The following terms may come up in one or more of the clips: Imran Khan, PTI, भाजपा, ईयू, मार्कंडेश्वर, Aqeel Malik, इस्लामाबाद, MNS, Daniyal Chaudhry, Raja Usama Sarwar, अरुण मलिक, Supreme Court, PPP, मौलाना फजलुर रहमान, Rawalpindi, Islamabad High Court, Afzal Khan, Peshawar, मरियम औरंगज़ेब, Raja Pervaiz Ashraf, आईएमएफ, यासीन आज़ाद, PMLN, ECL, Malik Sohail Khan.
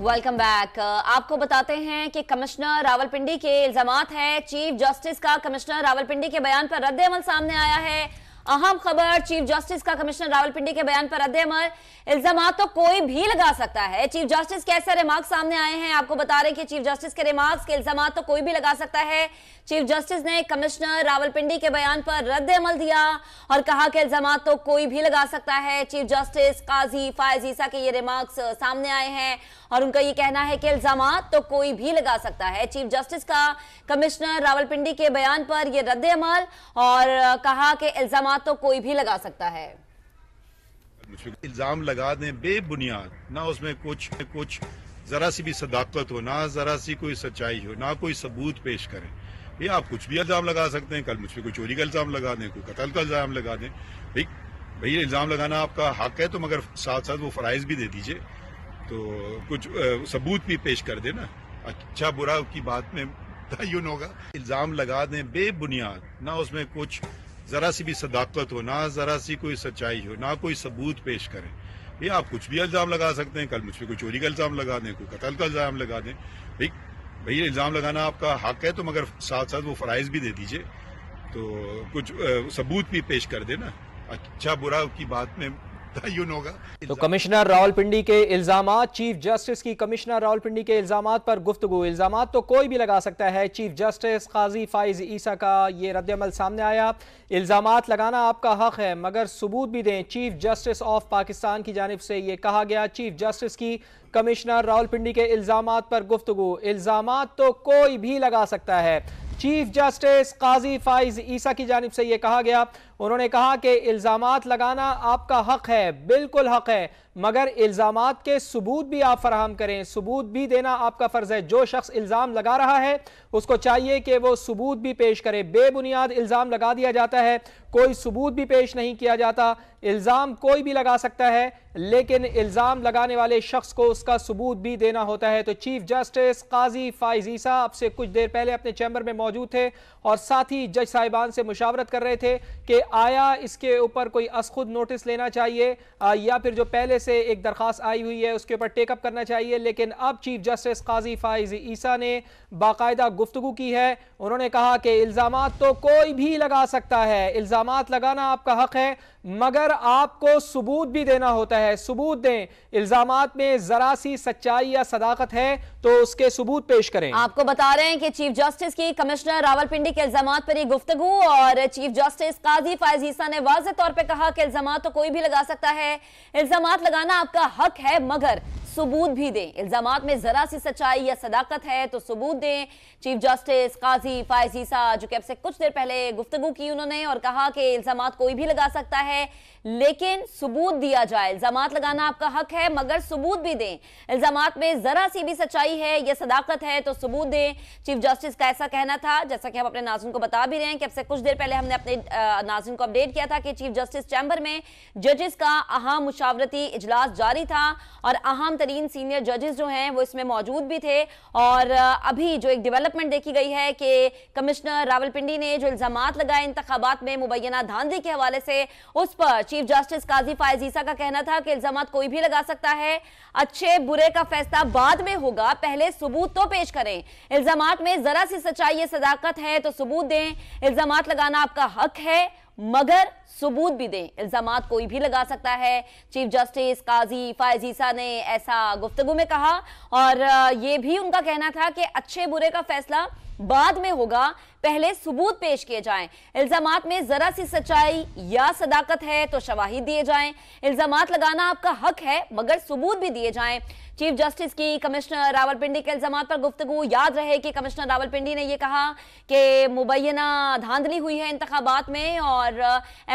Welcome back. आपको बताते हैं कि कमिश्नर रावलपिंडी के इल्जामात है चीफ जस्टिस का कमिश्नर रावलपिंडी के बयान पर रद्द अमल सामने आया है। अहम खबर, चीफ जस्टिस का कमिश्नर रावलपिंडी के बयान पर रद्द अमल। इल्जामात तो कोई भी लगा सकता है, चीफ जस्टिस के ऐसे रिमार्क्स सामने आए हैं। आपको बता रहे हैं कि चीफ जस्टिस के रिमार्क्स के इल्जामात तो कोई भी लगा सकता है। चीफ जस्टिस ने कमिश्नर रावलपिंडी के बयान पर रद्द अमल दिया और कहा कि इल्जामात तो कोई भी लगा सकता है। चीफ जस्टिस काजी फायज ईसा के ये रिमार्क्स सामने आए हैं और उनका ये कहना है कि इल्जामात तो कोई भी लगा सकता है। चीफ जस्टिस का कमिश्नर रावलपिंडी के बयान पर यह रद्द अमल और कहा कि इल्जामात तो कोई भी लगा सकता है। इल्जाम लगा दें बेबुनियाद, ना उसमें कुछ जरा सी भी सदाकत हो, ना जरा सी कोई सच्चाई हो, ना कोई सबूत पेश करें। ये आप कुछ भी इल्जाम लगा सकते हैं। कल मुझ पर कोई चोरी का इल्जाम लगा दें, कोई कत्ल का इल्जाम लगा दें। ठीक भैया, इल्जाम लगाना आपका हक है, तो मगर साथ साथ वो फराइज भी दे दीजिए, तो कुछ सबूत भी पेश कर देना। अच्छा बुरा की बात में तयन होगा। इल्जाम लगा दें बेबुनियाद, ना उसमें कुछ जरा सी भी सदाकत हो, ना जरा सी कोई सच्चाई हो, ना कोई सबूत पेश करें। ये आप कुछ भी इल्जाम लगा सकते हैं। कल मुझ पर कोई चोरी का इल्जाम लगा दें, कोई कत्ल का इल्जाम लगा दें। ठीक भैया, इल्जाम लगाना आपका हक है, तो मगर साथ साथ वो फराइज भी दे दीजिए, तो कुछ सबूत भी पेश कर देना। अच्छा बुरा की बात में तयन होगा। तो कमिश्नर रावलपिंडी के इल्जामात, चीफ जस्टिस की कमिश्नर रावलपिंडी के इल्जामात पर गुफ्तगू। इल्जामात तो कोई भी लगा सकता है, चीफ जस्टिस काजी फाइज ईसा का ये रद्दअमल सामने आया। इल्जामात लगाना आपका हक है, मगर सबूत भी दें। चीफ जस्टिस ऑफ पाकिस्तान की जानिब से ये कहा गया। चीफ जस्टिस की कमिश्नर रावलपिंडी के इल्जामात पर गुफ्तगू। इल्जामात तो कोई भी लगा सकता है। चीफ जस्टिस काजी फाइज ईसा की जानिब से यह कहा गया। उन्होंने कहा कि इल्जामात लगाना आपका हक है, बिल्कुल हक है, मगर इल्जामात के सबूत भी आप फराहम करें, सबूत भी देना आपका फर्ज है। जो शख्स इल्ज़ाम लगा रहा है उसको चाहिए कि वो सबूत भी पेश करे। बेबुनियाद इल्ज़ाम लगा दिया जाता है, कोई सबूत भी पेश नहीं किया जाता। इल्ज़ाम कोई भी लगा सकता है, लेकिन इल्ज़ाम लगाने वाले शख्स को उसका सबूत भी देना होता है। तो चीफ जस्टिस काजी फाइज ईसा अब से कुछ देर पहले अपने चैम्बर में मौजूद थे और साथ ही जज साहिबान से मुशावरत कर रहे थे कि आया इसके ऊपर कोई असखुद नोटिस लेना चाहिए या फिर जो पहले से एक दरख्वास्त आई हुई है उसके ऊपर टेकअप करना चाहिए। लेकिन अब चीफ जस्टिस काजी फाइज ईसा ने बाकायदा गुफ्तगू की है। उन्होंने कहा कि इल्ज़ामात तो कोई भी लगा सकता है, इल्ज़ामात लगाना आपका हक है, मगर आपको सबूत भी देना होता है। सबूत दें। इल्ज़ामात में जरा सी सच्चाई या सदाकत है तो उसके सबूत पेश करें। आपको बता रहे हैं कि चीफ जस्टिस की कमिश्नर रावलपिंडी के इल्ज़ामात पर गुफ्तगू और चीफ जस्टिस काजी फाइज ईसा ने वाज़ेह तौर पर कहा कि इल्ज़ामात तो कोई भी लगा सकता है, इल्ज़ामात लगाना आपका हक है, मगर सबूत भी दें। इल्जामात में जरा सी सच्चाई या सदाकत है तो सबूत दें। चीफ जस्टिस काजी फाइज ईसा जो कि अब से कुछ देर पहले गुफ्तगू की उन्होंने और कहा कि इल्जामात कोई भी लगा सकता है, लेकिन सबूत दिया जाए। इल्जामात लगाना आपका हक है, मगर सबूत भी दें। इल्जामात में जरा सी भी सच्चाई है या सदाकत है तो सबूत दें। चीफ जस्टिस का ऐसा कहना था। जैसा कि हम अपने नाज़रीन को बता भी रहे हैं कि अब से कुछ देर पहले हमने अपने नाज़रीन को अपडेट किया था कि चीफ जस्टिस चैम्बर में जजेस का अहम मुशावरती इजलास जारी था और अहम तरीन सीनियर जजेस जो हैं वो इसमें मौजूद भी थे। और अभी जो एक डेवलपमेंट देखी गई है कि कमिश्नर रावलपिंडी ने जो इल्जामात लगाए इंतखाबात में मुबैना धांधली के हवाले से, उस पर चीफ जस्टिस काजी फाइज ईसा का कहना था कि इल्जामात कोई भी लगा सकता है, अच्छे बुरे का फैसला बाद में होगा, पहले सबूत तो पेश करें। इल्जामात में जरा सी सच्चाई या सदाकत है तो सबूत दें। इल्जामात लगाना आपका हक है, मगर सबूत भी दें। इल्जामात कोई भी लगा सकता है। चीफ जस्टिस काजी फाइज ईसा ने ऐसा गुफ्तगू में कहा और ये भी उनका कहना था कि अच्छे बुरे का फैसला बाद में होगा, पहले सबूत पेश किए जाएं। इल्जामात में जरा सी सच्चाई या सदाकत है तो शवाहिद दिए जाएं। इल्जामात लगाना आपका हक है, मगर सबूत भी दिए जाएं। चीफ जस्टिस की कमिश्नर रावलपिंडी के इल्जामात पर गुफ्तगू। याद रहे कि कमिश्नर रावलपिंडी ने यह कहा कि मुबैना धांधली हुई है इंतखाबात में और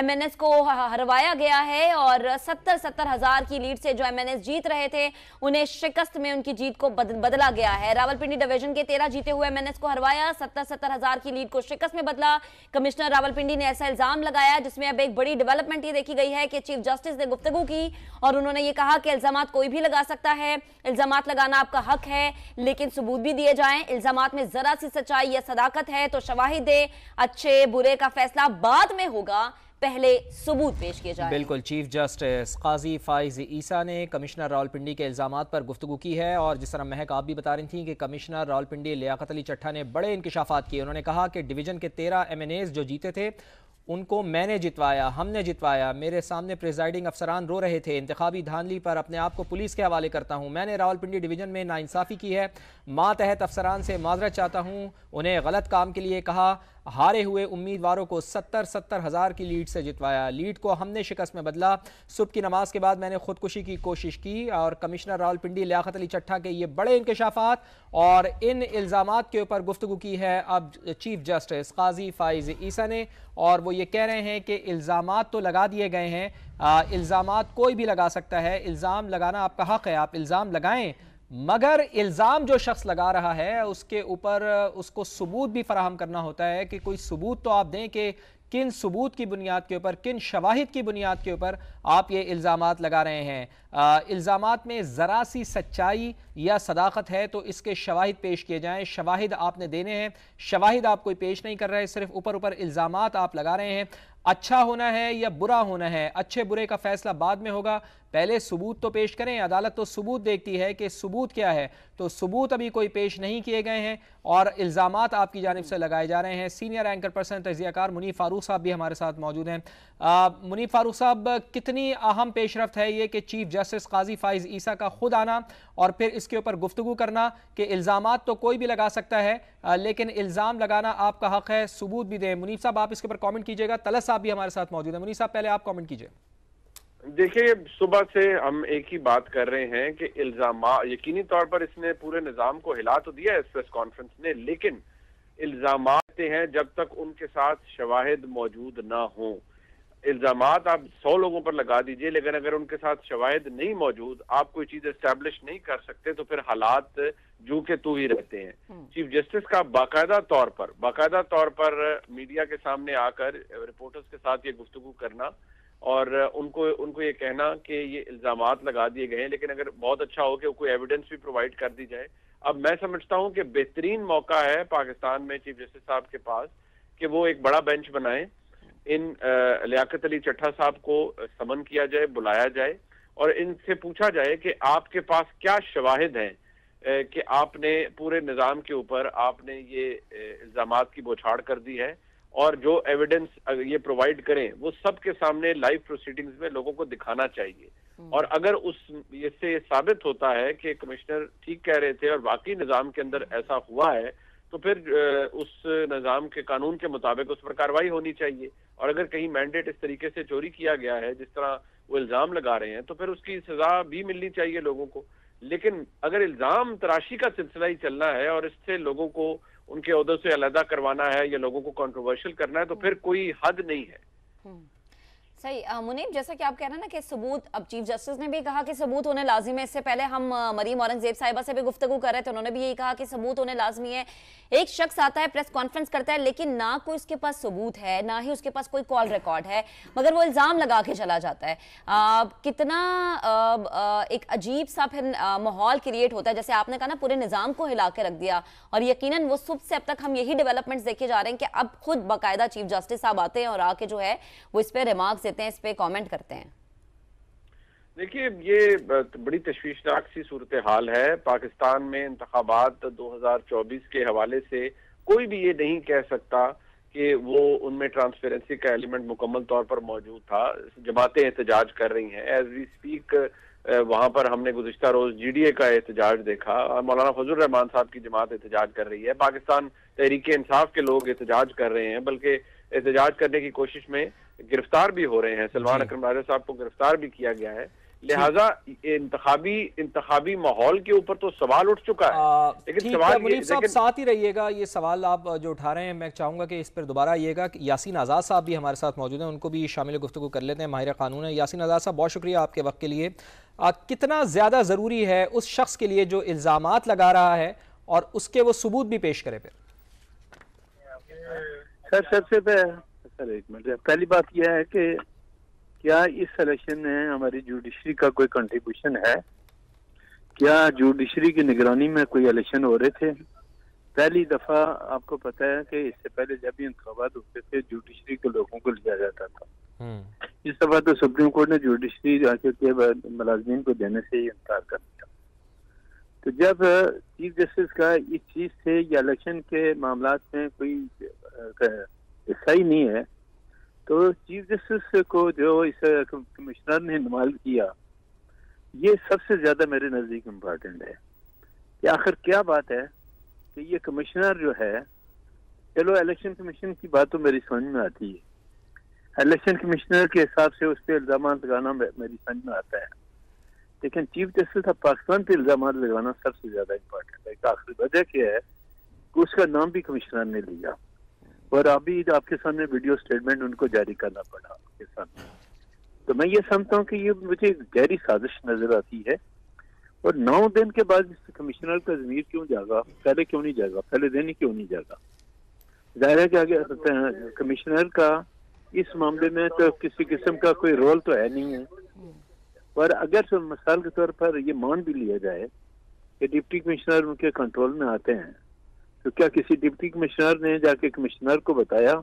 MNS को हरवाया गया है और 70,000 की लीड से जो MNS जीत रहे थे उन्हें शिकस्त में उनकी जीत को बदला गया है। रावलपिंडी डिवीजन के 13 जीते हुए MNS को हरवाया, 70,000 की लीड को शिकस्त में बदला। कमिश्नर रावलपिंडी ने ऐसा इल्जाम लगाया, जिसमें अब एक बड़ी डेवलपमेंट ये देखी गई है कि चीफ जस्टिस ने गुफ्तगू की और उन्होंने ये कहा कि इल्जामात कोई भी लगा सकता है, इल्जामात लगाना आपका हक है, लेकिन सबूत भी दिए जाएं। इल्जामात में जरा सी सच्चाई या सदाकत है तो शवाहिद दें। अच्छे बुरे का फैसला बाद में होगा, पहले सबूत पेश किए जाए। बिल्कुल, चीफ जस्टिस काजी फाइज ईसा ने कमिश्नर रावलपिंडी के इल्ज़ामात पर गुफ्तगू की है और जिस तरह महक आप भी बता रही थी कि कमिश्नर रावलपिंडी लियाकत अली चट्टा ने बड़े इंकशाफात किए। उन्होंने कहा कि डिवीज़न के 13 MNAs जो जीते थे उनको मैंने जितवाया, हमने जितवाया, मेरे सामने प्रिजाइडिंग अफसरान रो रहे थे। इंतखाबी धांधली पर अपने आप को पुलिस के हवाले करता हूँ। मैंने रावलपिंडी डिवीज़न में नाइंसाफ़ी की है। मातहत अफसरान से माजरत चाहता हूँ, उन्हें गलत काम के लिए कहा। हारे हुए उम्मीदवारों को 70-70 हज़ार की लीड से जितवाया। लीड को हमने शिकस्त में बदला। सुबह की नमाज के बाद मैंने ख़ुदकुशी की कोशिश की। और कमिश्नर रावलपिंडी लियाकत अली चट्टा के ये बड़े इंकशाफात और इन इल्ज़ामात के ऊपर गुफ्तगू की है अब चीफ जस्टिस काजी फाइज ईसा ने। और वो ये कह रहे हैं कि इल्ज़ामात तो लगा दिए गए हैं, इल्ज़ामात कोई भी लगा सकता है, इल्ज़ाम लगाना आपका हक़ है, आप इल्ज़ाम लगाएं, मगर इल्ज़ाम जो शख्स लगा रहा है उसके ऊपर उसको सबूत भी फराहम करना होता है कि कोई सबूत तो आप दें कि किन सबूत की बुनियाद के ऊपर, किन शवाहिद की बुनियाद के ऊपर आप ये इल्ज़ामात लगा रहे हैं। इल्ज़ामात में ज़रा सी सच्चाई या सदाकत है तो इसके शवाहिद पेश किए जाएँ। शवाहिद आपने देने हैं, शवाहिद आप कोई पेश नहीं कर रहे, सिर्फ ऊपर ऊपर इल्ज़ामात आप लगा रहे हैं। अच्छा होना है या बुरा होना है, अच्छे बुरे का फ़ैसला बाद में होगा, पहले सबूत तो पेश करें। अदालत तो सबूत देखती है कि सबूत क्या है, तो सबूत अभी कोई पेश नहीं किए गए हैं और इल्ज़ामात आपकी जानिब से लगाए जा रहे हैं। सीनियर एंकर पर्सन तजियाकार मुनीब फ़ारूक साहब भी हमारे साथ मौजूद हैं। मुनीब फ़ारूक साहब, कितनी अहम पेशरफ्त है ये कि चीफ जस्टिस काजी फाइज ईसा का खुद आना और फिर इसके ऊपर गुफ्तगू करना कि इल्ज़ामात तो कोई भी लगा सकता है लेकिन इल्ज़ाम लगाना आपका हक़ है, सबूत भी दें। मुनीब साहब, आप इसके ऊपर कॉमेंट कीजिएगा। तलस साहब भी हमारे साथ मौजूद हैं। मुनीब साहब, पहले आप कमेंट कीजिए। देखिए, सुबह से हम एक ही बात कर रहे हैं कि इल्जामात, यकीनी तौर पर इसने पूरे निजाम को हिला तो दिया है इस प्रेस कॉन्फ्रेंस ने, लेकिन इल्जामात हैं जब तक उनके साथ शवाहिद मौजूद ना हो। इल्जामात आप 100 लोगों पर लगा दीजिए, लेकिन अगर उनके साथ शवाहिद नहीं मौजूद, आप कोई चीज एस्टेब्लिश नहीं कर सकते, तो फिर हालात जू के तू ही रहते हैं। चीफ जस्टिस का बाकायदा तौर पर मीडिया के सामने आकर रिपोर्टर्स के साथ ये गुफ्तगू करना और उनको ये कहना कि ये इल्जामात लगा दिए गए हैं, लेकिन अगर बहुत अच्छा हो कि कोई एविडेंस भी प्रोवाइड कर दी जाए। अब मैं समझता हूँ कि बेहतरीन मौका है पाकिस्तान में चीफ जस्टिस साहब के पास कि वो एक बड़ा बेंच बनाए, इन लियाकत अली चट्टा साहब को समन किया जाए, बुलाया जाए और इनसे पूछा जाए कि आपके पास क्या शवाहिद हैं कि आपने पूरे निज़ाम के ऊपर आपने ये इल्ज़ामात की बौछाड़ कर दी है, और जो एविडेंस ये प्रोवाइड करें वो सबके सामने लाइव प्रोसीडिंग्स में लोगों को दिखाना चाहिए। और अगर इससे साबित होता है कि कमिश्नर ठीक कह रहे थे और बाकी निज़ाम के अंदर ऐसा हुआ है, तो फिर उस निज़ाम के कानून के मुताबिक उस पर कार्रवाई होनी चाहिए। और अगर कहीं मैंडेट इस तरीके से चोरी किया गया है जिस तरह वो इल्ज़ाम लगा रहे हैं, तो फिर उसकी सज़ा भी मिलनी चाहिए लोगों को। लेकिन अगर इल्ज़ाम तराशी का सिलसिला ही चलना है और इससे लोगों को उनके ओहदों से अलहदा करवाना है या लोगों को कंट्रोवर्शियल करना है, तो फिर कोई हद नहीं है। सही। मुनीब, जैसा कि आप कह रहे हैं ना कि सबूत, अब चीफ जस्टिस ने भी कहा कि सबूत होने लाज़िम है। इससे पहले हम मरीम औरंगजेब साहिबा से भी गुफ्तगू कर रहे थे, उन्होंने भी यही कहा कि सबूत होने लाज़िमी है। एक शख्स आता है, प्रेस कॉन्फ्रेंस करता है, लेकिन ना कोई उसके पास सबूत है, ना ही उसके पास कोई कॉल रिकॉर्ड है, मगर वो इल्ज़ाम लगा के चला जाता है। कितना एक अजीब सा फिर माहौल क्रिएट होता है। जैसे आपने कहा ना, पूरे निज़ाम को हिला के रख दिया और यकीनन वो सुबह से अब तक हम यही डेवलपमेंट्स देखे जा रहे हैं कि अब खुद बाकायदा चीफ जस्टिस साहब आते हैं और आके जो है वो इस पर रिमार्क्स देते हैं, इस पे कमेंट करते हैं। देखिए, ये बड़ी तश्वीशनाक सी सूरत हाल है पाकिस्तान में। इंतखाबात 2024 के हवाले से कोई भी ये नहीं कह सकता कि वो उनमें ट्रांसपेरेंसी का एलिमेंट मुकम्मल तौर पर मौजूद था। जमातें एहतजाज कर रही हैं, एज वी स्पीक। वहाँ पर हमने गुज़श्ता रोज GDA का एहतजाज देखा, मौलाना फजलुर रहमान साहब की जमात एहतजाज कर रही है, पाकिस्तान तहरीक इंसाफ के लोग एहतजाज कर रहे हैं, बल्कि एहतजाज करने की कोशिश में गिरफ्तार भी हो रहे हैं। सलमान अकरम राजा साहब को गिरफ्तार भी किया गया है। लिहाजा इंतखाबी माहौल के ऊपर तो सवाल उठ चुका है। लेकिन सवाल मुनीब साहब, साथ ही रहिएगा, ये सवाल आप जो उठा रहे हैं मैं चाहूँगा कि इस पर दोबारा आइएगा। यासीन आज़ाद साहब भी हमारे साथ मौजूद हैं, उनको भी शामिल गुफ्तगू कर लेते हैं, माहिर कानून है। यासीन आज़ाद साहब, बहुत शुक्रिया आपके वक्त के लिए। कितना ज़्यादा ज़रूरी है उस शख्स के लिए जो इल्ज़ामात लगा रहा है और उसके वो सबूत भी पेश करे? फिर सर, एक मिनट। पहली बात यह है कि क्या इस सिलेक्शन में हमारी जुडिशरी का कोई कंट्रीब्यूशन है? क्या जुडिशरी की निगरानी में कोई इलेक्शन हो रहे थे? पहली दफ़ा आपको पता है कि इससे पहले जब भी इंतखाबात होते थे जुडिशरी के लोगों को लिया जाता था, इस दफ़ा तो सुप्रीम कोर्ट ने जुडिशरी के मुलाजमीन को देने से ही इनकार कर दिया। तो जब चीफ जस्टिस का इस चीज़ से या इलेक्शन के मामला में कोई हिस्सा ही नहीं है, तो चीफ जस्टिस को जो इस कमिश्नर ने इस्तेमाल किया, ये सबसे ज़्यादा मेरे नज़दीक इम्पॉर्टेंट है कि आखिर क्या बात है कि ये कमिश्नर जो है, चलो इलेक्शन कमीशन की बात तो मेरी समझ में आती है, इलेक्शन कमिश्नर के हिसाब से उस पर इल्ज़ाम लगाना मेरी समझ में आता है, लेकिन चीफ जस्टिस ऑफ पाकिस्तान पर इल्ज़ाम लगाना सबसे ज़्यादा इम्पोर्टेंट है। आखिर वजह क्या है कि उसका नाम भी कमिश्नर ने लिया और अभी आपके सामने वीडियो स्टेटमेंट उनको जारी करना पड़ा आपके सामने। तो मैं ये समझता हूँ कि ये मुझे गहरी साजिश नज़र आती है। और 9 दिन के बाद कमिश्नर का ज़मीर क्यों जागा, पहले क्यों नहीं जागा, पहले दिन ही क्यों नहीं जागा? ज़ाहिर है कि कमिश्नर का इस मामले में तो किसी किस्म का कोई रोल तो है नहीं है। और अगर मिसाल के तौर पर ये मान भी लिया जाए कि डिप्टी कमिश्नर उनके कंट्रोल में आते हैं, तो क्या किसी डिप्टी कमिश्नर ने जाके कमिश्नर को बताया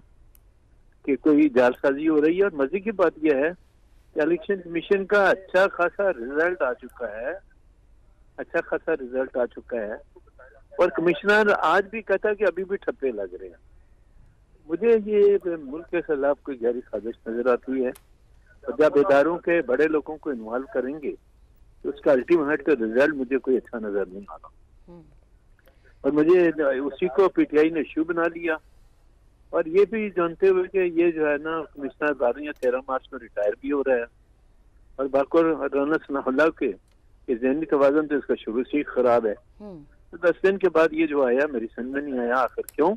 कि कोई जालसाजी हो रही है? और मजे की बात यह है कि इलेक्शन कमीशन का अच्छा खासा रिजल्ट आ चुका है, अच्छा खासा रिजल्ट आ चुका है, और कमिश्नर आज भी कहता है कि अभी भी ठप्पे लग रहे हैं। मुझे ये मुल्क के खिलाफ कोई गहरी साजिश नजर आती है। और जब इदारों के बड़े लोगों को इन्वॉल्व करेंगे तो उसका अल्टीमेट का रिजल्ट मुझे कोई अच्छा नजर नहीं आ रहा। और मुझे उसी को पीटीआई ने इशू बना लिया, और ये भी जानते हुए कि ये जो है ना कमिश्नर 12 या 13 मार्च में रिटायर भी हो रहा है, और बाकुर राना सनाउल्ला के जहनी तवाज़ुन तो इसका शुरू से ही खराब है। तो 10 दिन के बाद ये जो आया मेरी समझ में नहीं आया आखिर क्यों,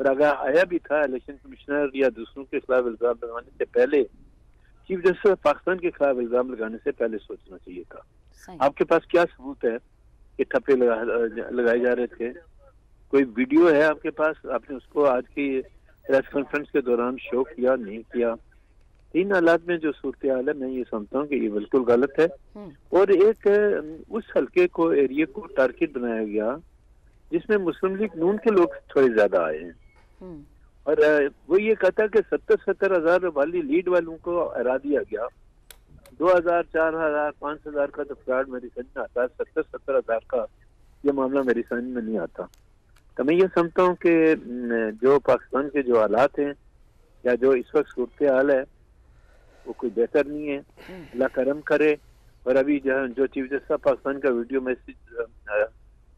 और अगर आया भी था इलेक्शन कमिश्नर या दूसरों के खिलाफ इल्ज़ाम लगाने से पहले, चीफ जस्टिस ऑफ पाकिस्तान के खिलाफ इल्ज़ाम लगाने से पहले सोचना चाहिए था। आपके पास क्या सबूत है कि ठप्पे लगाए जा रहे थे? कोई वीडियो है आपके पास? आपने उसको आज की प्रेस कॉन्फ्रेंस के दौरान शो किया नहीं किया? इन हालात में जो सूरत हाल है, मैं ये समझता हूँ कि ये बिल्कुल गलत है। और एक उस हल्के को, एरिया को टारगेट बनाया गया जिसमें मुस्लिम लीग नून के लोग थोड़े ज्यादा आए हैं, और वो ये कहता है कि 70-70 हज़ार वाली लीड वालों को हरा दिया गया। 2000, 4000, 5000 का तफरार मेरी समझ में आता है, 70-70 हज़ार का ये मामला मेरी समझ में नहीं आता। तो मैं ये समझता हूँ कि जो पाकिस्तान के जो हालात हैं या जो इस वक्त सूरत हाल है, वो कोई बेहतर नहीं है। अल्लाह करम करे। और अभी जो चीफ जस्टिस ऑफ पाकिस्तान का वीडियो मैसेज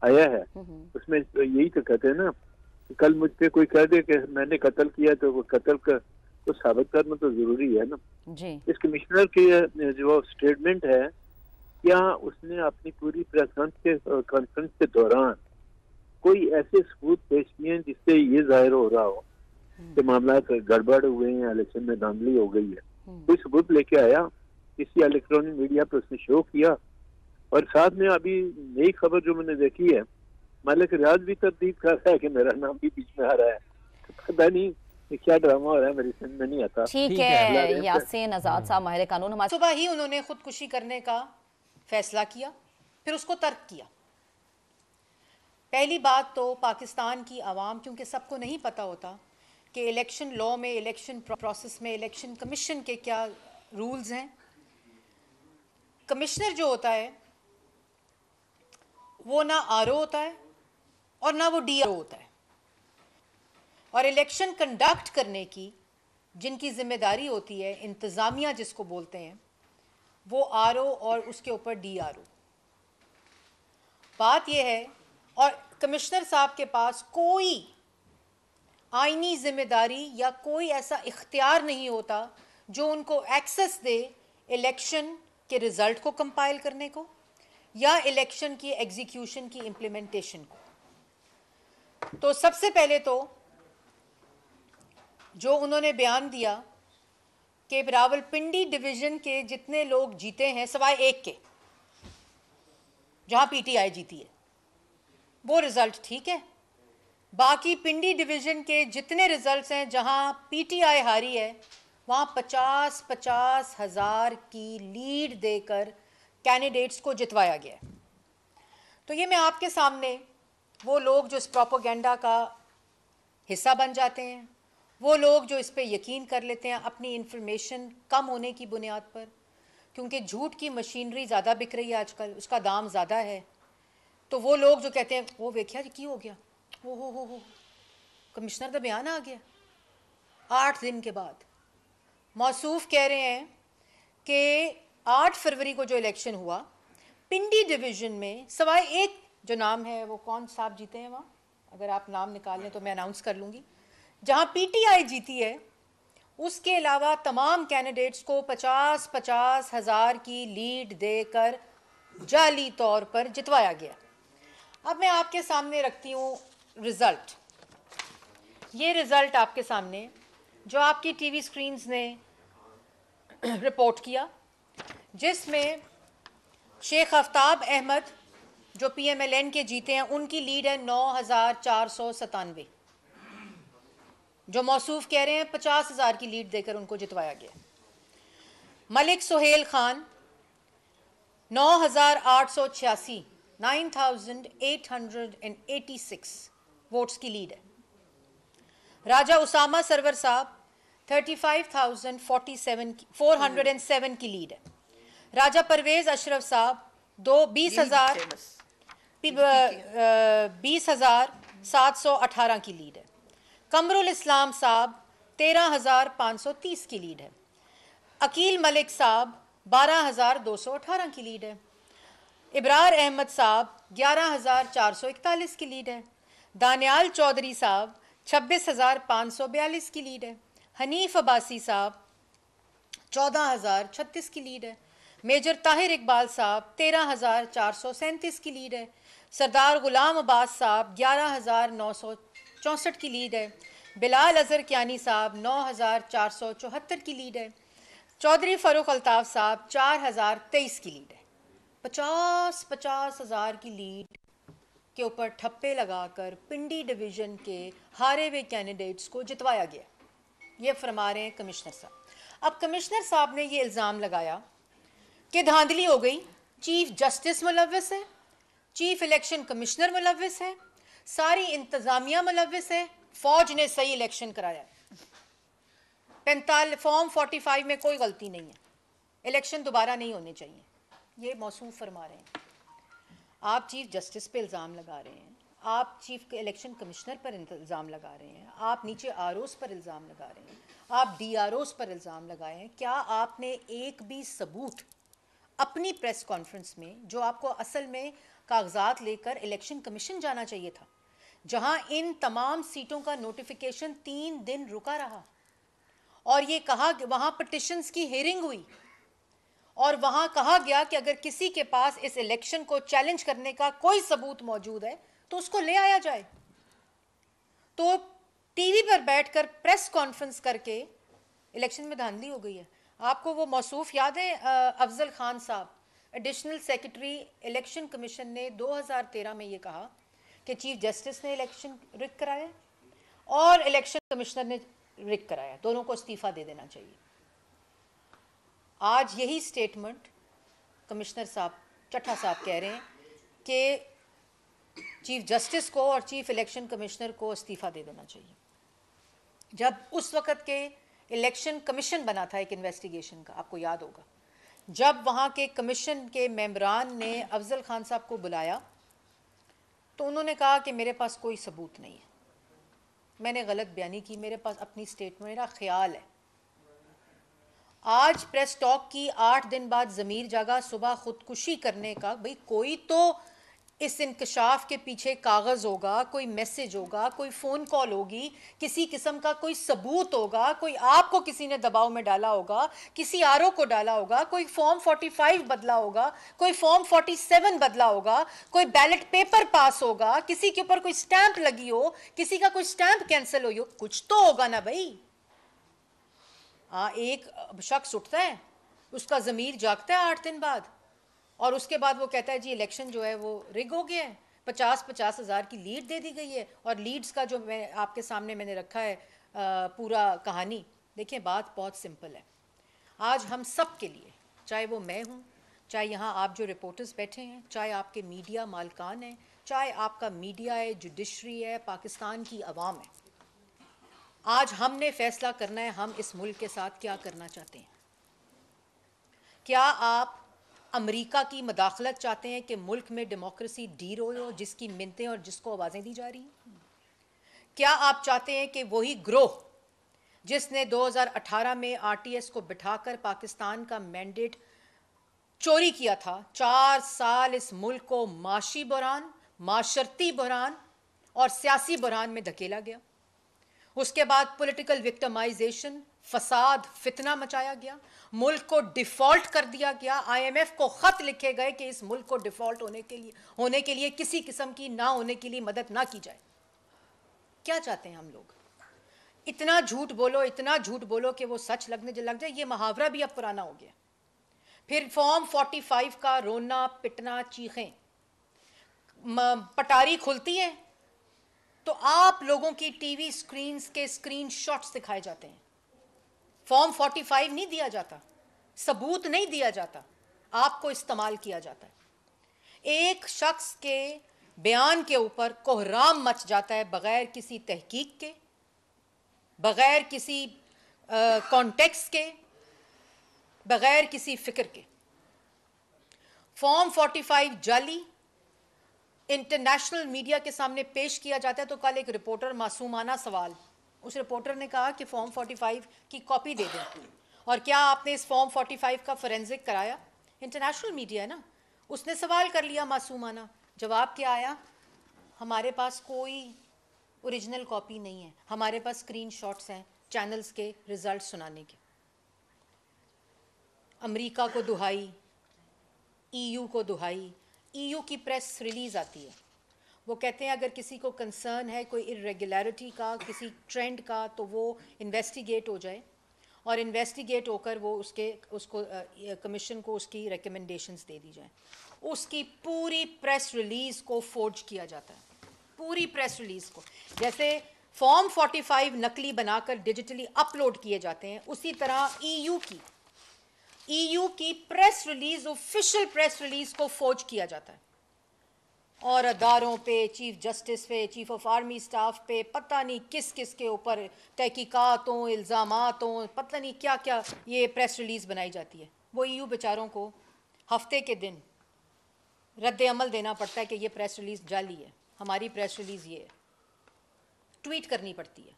आया है, उसमें यही तो कहते हैं ना कि कल मुझ पर कोई कह दे कि मैंने कत्ल किया, तो वो कत्ल का तो साबित करना तो जरूरी है ना जी। इस कमिश्नर के जो स्टेटमेंट है, क्या उसने अपनी पूरी प्रेस कॉन्फ्रेंस के दौरान कोई ऐसे सबूत पेश किए हैं जिससे ये जाहिर हो रहा हो कि मामला गड़बड़ हुए हैं, इलेक्शन में धांधली हो गई है? कोई सबूत लेके आया? किसी इलेक्ट्रॉनिक मीडिया पर उसने शो किया? और साथ में अभी नई खबर जो मैंने देखी है, मालिक रियाज भी तब्दील कर रहा है कि मेरा नाम भी बीच में आ रहा है। पता नहीं क्या ड्रामा हो रहा है, मेरी समझ में नहीं आता। ठीक है, यासीन आजाद साहब माहिर कानून हमारे। सुबह ही उन्होंने खुदकुशी करने का फैसला किया, फिर उसको तर्क किया। पहली बात तो पाकिस्तान की आवाम, क्योंकि सबको नहीं पता होता कि इलेक्शन लॉ में, इलेक्शन प्रोसेस में इलेक्शन कमीशन के क्या रूल्स हैं। कमिश्नर जो होता है वो ना आरओ होता है और ना वो डीआरओ होता है, और इलेक्शन कंडक्ट करने की जिनकी जिम्मेदारी होती है, इंतज़ामिया जिसको बोलते हैं, वो आरओ और उसके ऊपर डीआरओ। बात ये है, और कमिश्नर साहब के पास कोई आईनी जिम्मेदारी या कोई ऐसा इख्तियार नहीं होता जो उनको एक्सेस दे इलेक्शन के रिज़ल्ट को कंपाइल करने को या इलेक्शन की एग्जीक्यूशन की इम्प्लीमेंटेशन को। तो सबसे पहले तो जो उन्होंने बयान दिया कि रावलपिंडी डिवीज़न के जितने लोग जीते हैं, सवाए एक के जहाँ पीटीआई जीती है, वो रिज़ल्ट ठीक है। बाकी पिंडी डिवीज़न के जितने रिजल्ट्स हैं जहां पीटीआई हारी है, वहां 50-50 हज़ार की लीड देकर कैंडिडेट्स को जितवाया गया। तो ये मैं आपके सामने वो लोग जो इस प्रोपोगेंडा का हिस्सा बन जाते हैं, वो लोग जो इस पे यकीन कर लेते हैं अपनी इन्फॉर्मेशन कम होने की बुनियाद पर, क्योंकि झूठ की मशीनरी ज़्यादा बिक रही है आजकल, उसका दाम ज़्यादा है। तो वो लोग जो कहते हैं वो देखिया क्यों हो गया, वो हो कमिश्नर का बयान आ गया 8 दिन के बाद। मौसूफ कह रहे हैं कि 8 फरवरी को जो इलेक्शन हुआ पिंडी डिवीज़न में, सवाए एक जो नाम है वो कौन साहब जीते हैं वहाँ, अगर आप नाम निकाल लें तो मैं अनाउंस कर लूँगी, जहाँ पीटीआई जीती है, उसके अलावा तमाम कैंडिडेट्स को 50-50 हज़ार की लीड देकर जाली तौर पर जितवाया गया। अब मैं आपके सामने रखती हूँ रिज़ल्ट, ये रिज़ल्ट आपके सामने जो आपकी टीवी स्क्रीन्स ने रिपोर्ट किया, जिसमें शेख आफ्ताब अहमद जो पीएमएलएन के जीते हैं उनकी लीड है 9,497, जो मौसूफ कह रहे हैं 50,000 की लीड देकर उनको जितवाया गया। मलिक सोहेल खान 9,886 9,886 वोट्स की लीड है। राजा उसामा सरवर साहब 35,407 की लीड है। राजा परवेज अशरफ साहब 20,718 की लीड है। कमरुल इस्लाम साहब 13,530 की लीड है। अकील मलिक साहब 12,218 की लीड है। इबरार अहमद साहब 11,441 की लीड है। दानियाल चौधरी साहब 26,542 की लीड है। हनीफ अब्बासी साहब 14,036 की लीड है। मेजर ताहिर इकबाल साहब 13,437 की लीड है। सरदार गुलाम अब्बास साहब 11,964 की लीड है। बिलाल अजर क्यानी साहब 9,474 की लीड है। चौधरी फ़ारूक अल्ताफ साहब 4,023 की लीड है। 50-50 हज़ार की लीड के ऊपर ठप्पे लगाकर पिंडी डिवीज़न के हारे हुए कैंडिडेट्स को जितवाया गया, ये फरमा रहे हैं कमिश्नर साहब। अब कमिश्नर साहब ने ये इल्ज़ाम लगाया कि धांधली हो गई, चीफ जस्टिस मुलविस है, चीफ इलेक्शन कमिश्नर मुलविस है, सारी इंतज़ामिया मुलविस है, फ़ौज ने सही इलेक्शन कराया, फॉर्म 45 में कोई गलती नहीं है, इलेक्शन दोबारा नहीं होने चाहिए, ये मौसूफ फरमा रहे हैं। आप चीफ जस्टिस पे इल्ज़ाम लगा रहे हैं, आप चीफ इलेक्शन कमिश्नर पर इल्ज़ाम लगा रहे हैं, आप नीचे आरओस पर इल्ज़ाम लगा रहे हैं, आप डीआरओस पर इल्ज़ाम लगाए हैं। क्या आपने एक भी सबूत अपनी प्रेस कॉन्फ्रेंस में, जो आपको असल में कागजात लेकर इलेक्शन कमीशन जाना चाहिए था, जहां इन तमाम सीटों का नोटिफिकेशन 3 दिन रुका रहा और ये कहा कि वहाँ पटिशन्स की हियरिंग हुई और वहाँ कहा गया कि अगर किसी के पास इस इलेक्शन को चैलेंज करने का कोई सबूत मौजूद है तो उसको ले आया जाए, तो टीवी पर बैठकर प्रेस कॉन्फ्रेंस करके इलेक्शन में धांधली हो गई है। आपको वो मौसूफ याद है अफजल खान साहब एडिशनल सेक्रेटरी इलेक्शन कमीशन ने 2013 में ये कहा कि चीफ जस्टिस ने इलेक्शन रिक कराया और इलेक्शन कमिश्नर ने रिक कराया, दोनों को इस्तीफ़ा दे देना चाहिए। आज यही स्टेटमेंट कमिश्नर साहब चट्टा साहब कह रहे हैं कि चीफ जस्टिस को और चीफ इलेक्शन कमिश्नर को इस्तीफ़ा दे देना चाहिए, जब उस वक़्त के इलेक्शन कमीशन बना था एक इन्वेस्टिगेशन का, आपको याद होगा, जब वहाँ के कमीशन के मेंबरान ने अफजल खान साहब को बुलाया तो उन्होंने कहा कि मेरे पास कोई सबूत नहीं है, मैंने गलत बयानी की, मेरे पास अपनी स्टेटमेंट, मेरा ख्याल है। आज प्रेस टॉक की 8 दिन बाद ज़मीर जागा, सुबह ख़ुदकुशी करने का, भाई कोई तो इस इंकशाफ के पीछे कागज़ होगा, कोई मैसेज होगा, कोई फ़ोन कॉल होगी, किसी किस्म का कोई सबूत होगा, कोई आपको किसी ने दबाव में डाला होगा, किसी आरओ को डाला होगा, कोई फॉर्म 45 बदला होगा, कोई फॉर्म 47 बदला होगा, कोई बैलेट पेपर पास होगा, किसी के ऊपर कोई स्टैंप लगी हो, किसी का कोई स्टैंप कैंसिल हुई हो, कुछ तो होगा ना भाई। हाँ, एक शख्स उठता है, उसका ज़मीर जागता है 8 दिन बाद, और उसके बाद वो कहता है जी इलेक्शन जो है वो रिग हो गया है, 50-50 हज़ार की लीड दे दी गई है, और लीड्स का जो मैं आपके सामने मैंने रखा है पूरा कहानी। देखिए बात बहुत सिंपल है, आज हम सब के लिए, चाहे वो मैं हूँ, चाहे यहाँ आप जो रिपोर्टर्स बैठे हैं, चाहे आपके मीडिया मालकान हैं, चाहे आपका मीडिया है, जुडिशरी है, पाकिस्तान की आवाम है। आज हमने फैसला करना है हम इस मुल्क के साथ क्या करना चाहते हैं। क्या आप अमेरिका की मदाखलत चाहते हैं कि मुल्क में डेमोक्रेसी डी रोल हो, जिसकी मिन्तें और जिसको आवाज़ें दी जा रही हैं? क्या आप चाहते हैं कि वही ग्रोह जिसने 2018 में आरटीएस को बिठाकर पाकिस्तान का मैंडेट चोरी किया था, 4 साल इस मुल्क को माशी बहरान, माशरती बहरान और सियासी बहरान में धकेला गया, उसके बाद पॉलिटिकल विक्टिमाइजेशन, फसाद, फितना मचाया गया, मुल्क को डिफ़ॉल्ट कर दिया गया, आईएमएफ को ख़त लिखे गए कि इस मुल्क को डिफ़ॉल्ट होने के लिए किसी किस्म की ना होने के लिए मदद ना की जाए। क्या चाहते हैं हम लोग? इतना झूठ बोलो कि वो सच लगने लग जाए। ये मुहावरा भी अब पुराना हो गया। फिर फॉर्म 45 का रोना पिटना, चीखें, पटारी खुलती है तो आप लोगों की टीवी स्क्रीन्स के स्क्रीनशॉट्स दिखाए जाते हैं। फॉर्म 45 नहीं दिया जाता, सबूत नहीं दिया जाता, आपको इस्तेमाल किया जाता है। एक शख्स के बयान के ऊपर कोहराम मच जाता है बगैर किसी तहकीक के, बगैर किसी कॉन्टेक्स्ट के, बगैर किसी फिक्र के। फॉर्म 45 जाली इंटरनेशनल मीडिया के सामने पेश किया जाता है तो कल एक रिपोर्टर मासूमाना सवाल, उस रिपोर्टर ने कहा कि फॉर्म 45 की कॉपी दे दें। और क्या आपने इस फॉर्म 45 का फॉरेंसिक कराया? इंटरनेशनल मीडिया है ना, उसने सवाल कर लिया मासूमाना। जवाब क्या आया? हमारे पास कोई ओरिजिनल कॉपी नहीं है, हमारे पास स्क्रीनशॉट्स हैं चैनल्स के रिजल्ट सुनाने के। अमेरिका को दुहाई, ईयू को दुहाई। ईयू की प्रेस रिलीज़ आती है, वो कहते हैं अगर किसी को कंसर्न है कोई इरेगुलरिटी का, किसी ट्रेंड का, तो वो इन्वेस्टिगेट हो जाए और इन्वेस्टिगेट होकर वो उसको कमीशन को उसकी रिकमेंडेशंस दे दी जाए। उसकी पूरी प्रेस रिलीज़ को फोर्ज किया जाता है, पूरी प्रेस रिलीज़ को। जैसे फॉर्म 45 नकली बनाकर डिजिटली अपलोड किए जाते हैं, उसी तरह ईयू की press release, official press release को फौज किया जाता है। और अदारों पे, चीफ जस्टिस पे, चीफ ऑफ आर्मी स्टाफ पे, पता नहीं किस किस के ऊपर तहकीकातों, इल्ज़ामातों, पता नहीं क्या क्या ये प्रेस रिलीज़ बनाई जाती है। वो ईयू बेचारों को हफ्ते के दिन रद्द अमल देना पड़ता है कि ये प्रेस रिलीज़ जाली है, हमारी प्रेस रिलीज़ ये है, ट्वीट करनी पड़ती है।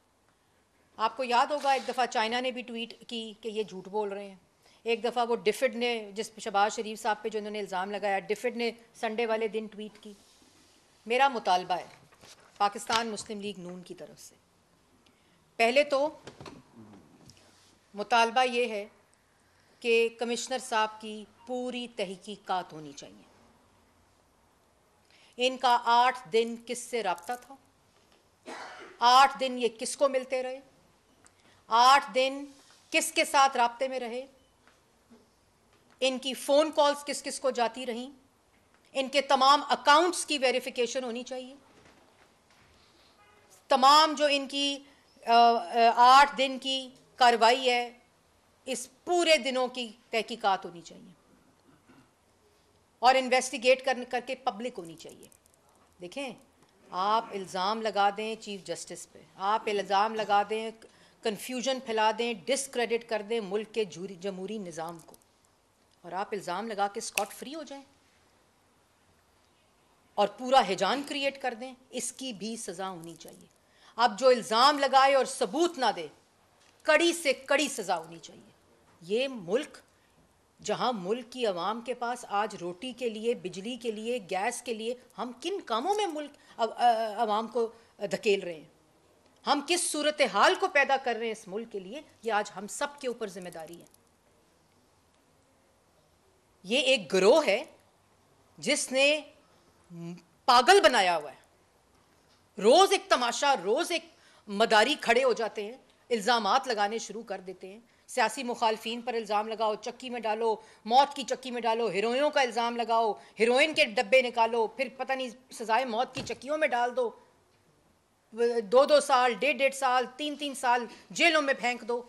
आपको याद होगा एक दफ़ा चाइना ने भी ट्वीट की कि ये झूठ बोल रहे हैं। एक दफ़ा वो डिफिड ने, जिस शहबाज शरीफ साहब पे जो इन्होंने इल्ज़ाम लगाया, डिफिड ने संडे वाले दिन ट्वीट की। मेरा मुतालबा है पाकिस्तान मुस्लिम लीग नून की तरफ से, पहले तो मुतालबा ये है कि कमिश्नर साहब की पूरी तहकीकात होनी चाहिए। इनका 8 दिन किससे रब्ता था, 8 दिन ये किसको मिलते रहे, 8 दिन किसके साथ रब्ते में रहे, इनकी फ़ोन कॉल्स किस किस को जाती रहीं, इनके तमाम अकाउंट्स की वेरिफिकेशन होनी चाहिए। तमाम जो इनकी 8 दिन की कार्रवाई है, इस पूरे दिनों की तहकीकात होनी चाहिए और इन्वेस्टिगेट करके पब्लिक होनी चाहिए। देखें, आप इल्ज़ाम लगा दें चीफ जस्टिस पे, आप इल्ज़ाम लगा दें, कन्फ्यूजन फैला दें, डिसक्रेडिट कर दें मुल्क के जमहूरी निज़ाम को, और आप इल्ज़ाम लगा के स्कॉट फ्री हो जाएं और पूरा हिजान क्रिएट कर दें, इसकी भी सज़ा होनी चाहिए। अब जो इल्ज़ाम लगाए और सबूत ना दे, कड़ी से कड़ी सज़ा होनी चाहिए। ये मुल्क, जहां मुल्क की आवाम के पास आज रोटी के लिए, बिजली के लिए, गैस के लिए, हम किन कामों में मुल्क आवाम को धकेल रहे हैं, हम किस सूरत हाल को पैदा कर रहे हैं इस मुल्क के लिए, ये आज हम सब के ऊपर जिम्मेदारी है। ये एक गिरोह है जिसने पागल बनाया हुआ है। रोज़ एक तमाशा, रोज़ एक मदारी खड़े हो जाते हैं, इल्ज़ामात लगाने शुरू कर देते हैं। सियासी मुखालफीन पर इल्ज़ाम लगाओ, चक्की में डालो, मौत की चक्की में डालो, हीरोइनों का इल्ज़ाम लगाओ, हीरोइन के डब्बे निकालो, फिर पता नहीं सज़ाए मौत की चक्कियों में डाल दो, 2-2 साल, 1.5-1.5 साल, 3-3 साल जेलों में फेंक दो,